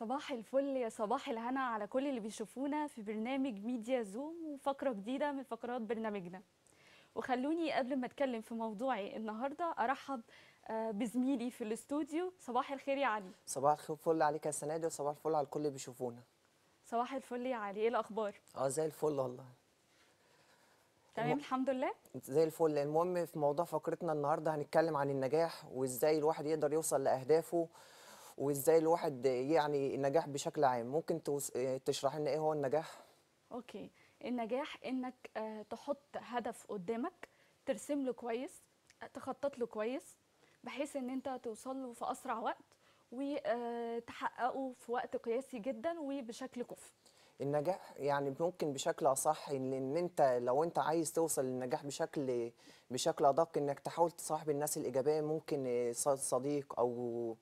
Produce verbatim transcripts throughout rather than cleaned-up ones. صباح الفل، يا صباح الهنا على كل اللي بيشوفونا في برنامج ميديا زوم وفقرة جديدة من فقرات برنامجنا. وخلوني قبل ما اتكلم في موضوعي النهارده ارحب بزميلي في الاستوديو. صباح الخير يا علي. صباح الفل عليك يا سنادي، وصباح الفل على الكل اللي بيشوفونا. صباح الفل يا علي، ايه الاخبار؟ اه زي الفل والله. تمام الم... الحمد لله زي الفل. المهم في موضوع فقرتنا النهارده هنتكلم عن النجاح، وازاي الواحد يقدر يوصل لاهدافه، وازاي الواحد يعني النجاح بشكل عام. ممكن تشرح لنا ايه هو النجاح؟ اوكي، النجاح انك تحط هدف قدامك، ترسم له كويس، تخطط له كويس، بحيث ان انت توصل له في اسرع وقت وتحققه في وقت قياسي جدا وبشكل كفء. النجاح يعني ممكن بشكل اصح ان انت لو انت عايز توصل للنجاح بشكل بشكل ادق، انك تحاول تصاحب الناس الايجابيه، ممكن صديق او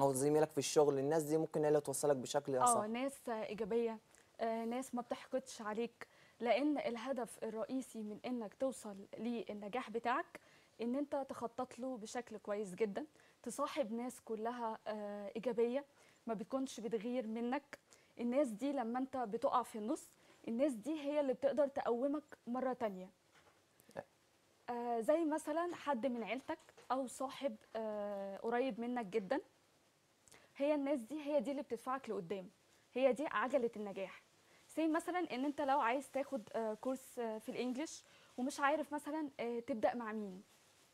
او زميلك في الشغل. الناس دي ممكن هي اللي توصلك بشكل اصح. اه ناس ايجابيه، ناس ما بتحقدش عليك، لان الهدف الرئيسي من انك توصل للنجاح بتاعك ان انت تخطط له بشكل كويس جدا، تصاحب ناس كلها ايجابيه، ما بتكونش بتغير منك. الناس دي لما انت بتقع في النص، الناس دي هي اللي بتقدر تقومك مره تانيه. آه زي مثلا حد من عيلتك او صاحب آه قريب منك جدا، هي الناس دي هي دي اللي بتدفعك لقدام، هي دي عجله النجاح. زي مثلا ان انت لو عايز تاخد آه كورس آه في الانجليش ومش عارف مثلا آه تبدا مع مين،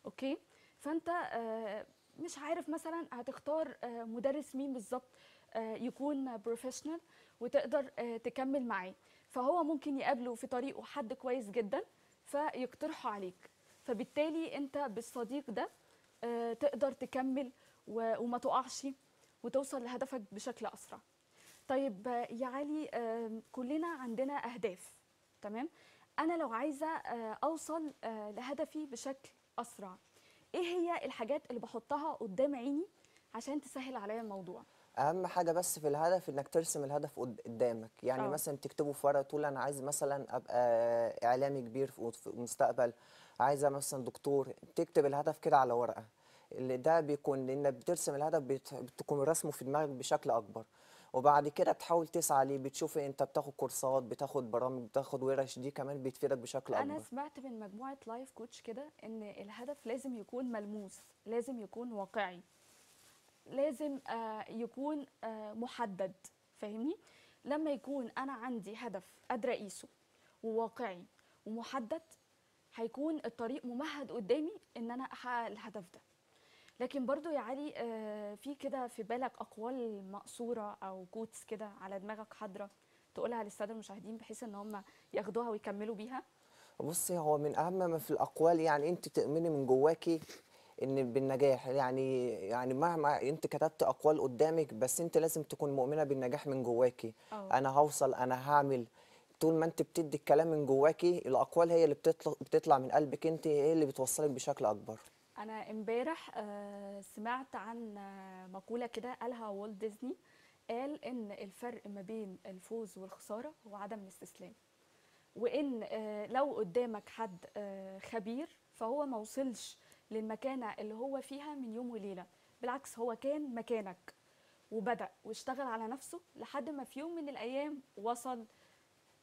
اوكي، فانت آه مش عارف مثلا هتختار آه مدرس مين بالظبط يكون بروفيشنال وتقدر تكمل معاه، فهو ممكن يقابله في طريقه حد كويس جدا فيقترحه عليك، فبالتالي انت بالصديق ده تقدر تكمل وما تقعش وتوصل لهدفك بشكل اسرع. طيب يا علي، كلنا عندنا اهداف، تمام؟ انا لو عايزه اوصل لهدفي بشكل اسرع، ايه هي الحاجات اللي بحطها قدام عيني عشان تسهل عليا الموضوع؟ اهم حاجه بس في الهدف انك ترسم الهدف قدامك، يعني أوه. مثلا تكتبه في ورقه، تقول انا عايز مثلا ابقى اعلامي كبير في المستقبل، عايزه مثلا دكتور، تكتب الهدف كده على ورقه. اللي ده بيكون لانك بترسم الهدف، بتكون رسمه في دماغك بشكل اكبر، وبعد كده بتحاول تسعى ليه، بتشوف انت بتاخد كورسات، بتاخد برامج، بتاخد ورش، دي كمان بتفيدك بشكل اكبر. انا سمعت من مجموعه لايف كوتش كده ان الهدف لازم يكون ملموس، لازم يكون واقعي، لازم يكون محدد، فاهمني؟ لما يكون أنا عندي هدف قادرة أقيسه وواقعي ومحدد، هيكون الطريق ممهد قدامي إن أنا أحقق الهدف ده. لكن برضو يا علي، في كده في بالك أقوال مقصورة أو كوتس كده على دماغك حاضرة تقولها للسادة المشاهدين بحيث إن هم ياخدوها ويكملوا بيها؟ بصي، هو من أهم ما في الأقوال يعني أنت تؤمني من جواكي ان بالنجاح، يعني يعني مهما انت كتبت اقوال قدامك، بس انت لازم تكون مؤمنه بالنجاح من جواكي. أوه. انا هوصل، انا هعمل. طول ما انت بتدي الكلام من جواكي، الاقوال هي اللي بتطلع بتطلع من قلبك، انت هي اللي بتوصلك بشكل اكبر. انا امبارح سمعت عن مقوله كده قالها والت ديزني، قال ان الفرق ما بين الفوز والخساره هو عدم الاستسلام، وان لو قدامك حد خبير فهو ما وصلش للمكانة اللي هو فيها من يوم وليلة، بالعكس هو كان مكانك وبدأ واشتغل على نفسه لحد ما في يوم من الأيام وصل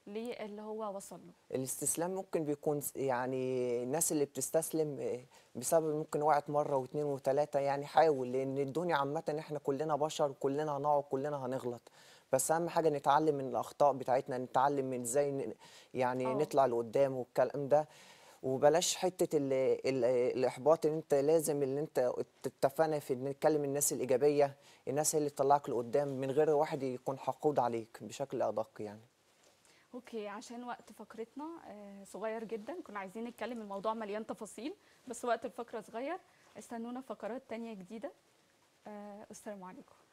للي هو وصل له. الاستسلام ممكن بيكون يعني الناس اللي بتستسلم بسبب ممكن وقعت مرة واثنين وثلاثة، يعني حاول، لأن الدنيا عامة احنا كلنا بشر، كلنا هنقع، كلنا هنغلط، بس أهم حاجة نتعلم من الأخطاء بتاعتنا، نتعلم من ازاي يعني أوه. نطلع لقدام والكلام ده، وبلاش حته ال ال الاحباط. ان انت لازم اللي انت تتفانى في ان تكلم الناس الايجابيه، الناس هي اللي تطلعك لقدام من غير واحد يكون حقود عليك بشكل ادق يعني. اوكي، عشان وقت فقرتنا صغير جدا، كنا عايزين نتكلم، الموضوع مليان تفاصيل، بس وقت الفقره صغير. استنونا فقرات تانية جديده. السلام عليكم.